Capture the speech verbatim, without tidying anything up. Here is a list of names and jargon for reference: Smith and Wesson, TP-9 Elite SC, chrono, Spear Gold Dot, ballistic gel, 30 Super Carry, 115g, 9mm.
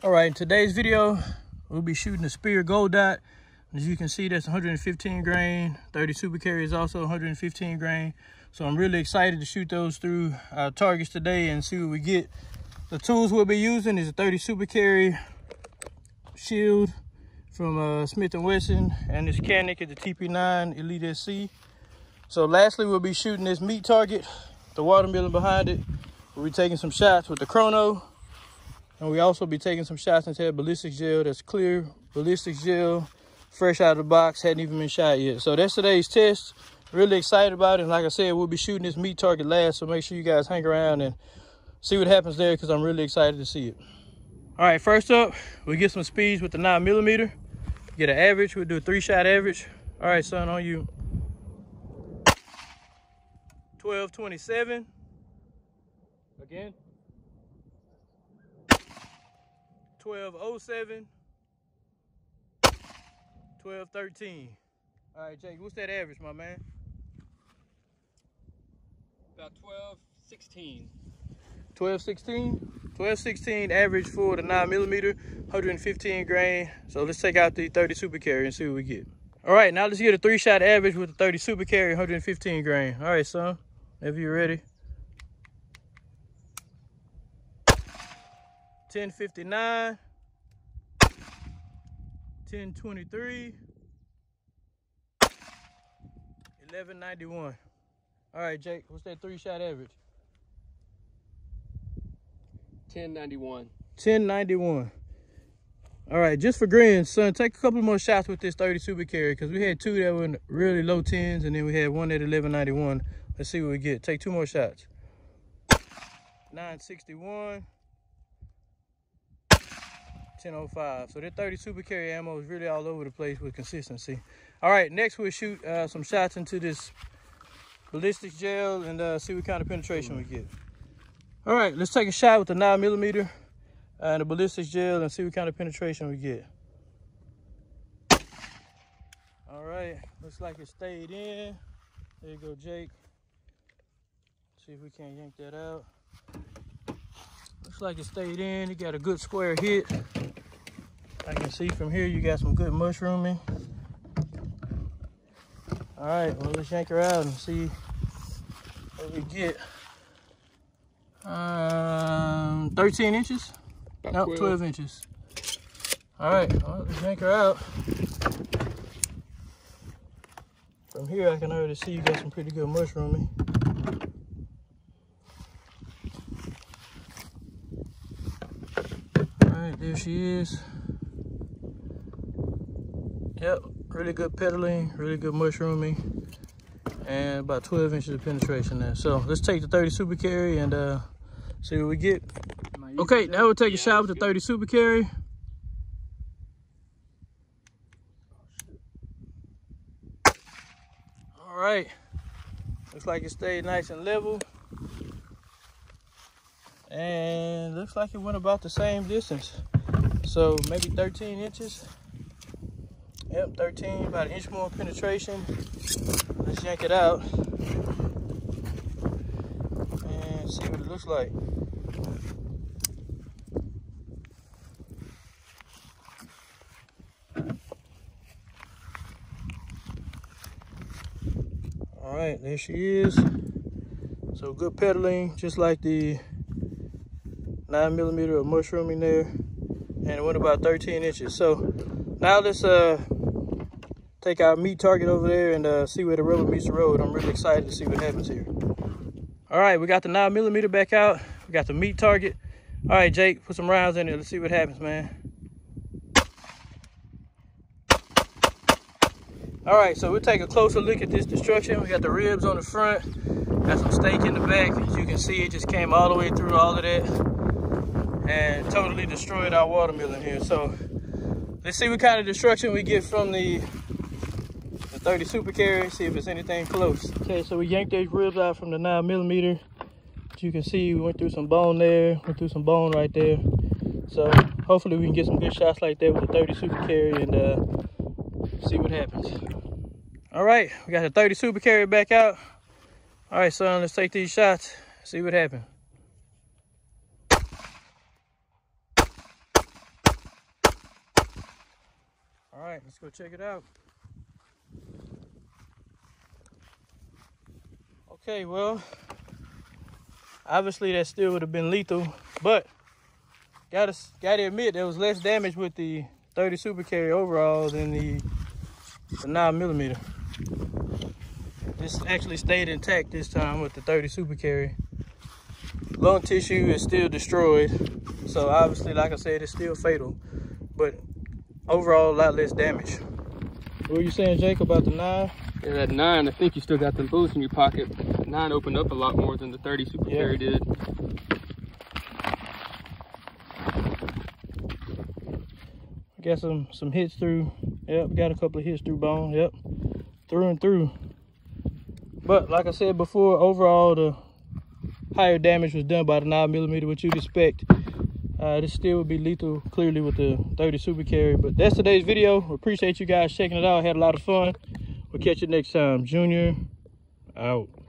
All right, in today's video, we'll be shooting the Spear Gold Dot. As you can see, that's one hundred fifteen grain. thirty Super Carry is also one hundred fifteen grain. So I'm really excited to shoot those through our targets today and see what we get. The tools we'll be using is a thirty Super Carry shield from uh, Smith and Wesson, and this canic is the T P nine Elite S C. So lastly, we'll be shooting this meat target, the watermelon behind it. We'll be taking some shots with the chrono. And we also be taking some shots into that ballistic gel. That's clear ballistic gel, fresh out of the box, hadn't even been shot yet. So that's today's test. Really excited about it. And like I said, we'll be shooting this meat target last. So make sure you guys hang around and see what happens there, because I'm really excited to see it. All right, first up, we get some speeds with the nine millimeter. Get an average. We'll do a three-shot average. All right, son, on you. twelve twenty-seven. Again. twelve oh seven, twelve thirteen. All right, Jake, what's that average, my man? About twelve sixteen. twelve sixteen? twelve sixteen average for the nine millimeter, one hundred fifteen grain. So let's take out the thirty Super Carry and see what we get. All right, now let's get a three-shot average with the thirty Super Carry, one hundred fifteen grain. All right, son, if you're ready. ten fifty-nine, ten twenty-three, eleven ninety-one. All right, Jake, what's that three-shot average? ten ninety-one. ten ninety-one. All right, just for grins, son, take a couple more shots with this thirty Super Carry, because we had two that were in really low tens, and then we had one at eleven ninety-one. Let's see what we get. Take two more shots. nine sixty-one. ten oh five. So that thirty Super Carry ammo is really all over the place with consistency. All right, next we'll shoot uh, some shots into this ballistic gel and uh, see what kind of penetration we get. All right, let's take a shot with the nine millimeter uh, and the ballistic gel and see what kind of penetration we get. All right, looks like it stayed in. There you go, Jake. See if we can't yank that out. Looks like it stayed in. You got a good square hit. I can see from here you got some good mushrooming. All right, well, let's yank her out and see what we get. Um, thirteen inches? Nope, twelve inches. All right, well, let's yank her out. From here I can already see you got some pretty good mushrooming. All right, there she is. Yep, really good pedaling, really good mushrooming, and about twelve inches of penetration there. So let's take the thirty Super Carry and uh, see what we get. Okay, now we'll take a shot with the thirty Super Carry. All right, looks like it stayed nice and level. And looks like it went about the same distance. So maybe thirteen inches. Yep, thirteen, about an inch more penetration. Let's yank it out and see what it looks like. All right, there she is. So good pedaling, just like the nine millimeter of mushrooming there, and it went about thirteen inches. So now let's uh, take our meat target over there and uh, see where the rubber meets the road. I'm really excited to see what happens here. All right, we got the nine millimeter back out. We got the meat target. All right, Jake, put some rounds in it. Let's see what happens, man. All right, so we'll take a closer look at this destruction. We got the ribs on the front. Got some steak in the back. As you can see, it just came all the way through all of that and totally destroyed our watermelon here. So let's see what kind of destruction we get from the, the thirty Super Carry, see if it's anything close. Okay, so we yanked those ribs out from the nine millimeter. As you can see, we went through some bone there, went through some bone right there. So hopefully we can get some good shots like that with the thirty Super Carry and uh, see what happens. All right, we got the thirty Super Carry back out. All right, son, let's take these shots, see what happens. All right, let's go check it out. Okay, well, obviously that still would have been lethal, but gotta gotta admit there was less damage with the thirty Super Carry overall than the, the nine millimeter. This actually stayed intact this time with the thirty Super Carry. Lung tissue is still destroyed, so obviously, like I said, it's still fatal, but overall a lot less damage. What were you saying, Jake, about the nine? Yeah, that nine, I think you still got them bullets in your pocket. nine opened up a lot more than the thirty Super Carry yeah. did. I got some, some hits through. Yep, got a couple of hits through bone. Yep, through and through. But like I said before, overall the higher damage was done by the nine millimeter, which you'd expect. Uh, this still would be lethal, clearly, with the thirty Super Carry. But that's today's video. We appreciate you guys checking it out. I had a lot of fun. We'll catch you next time. Junior, out.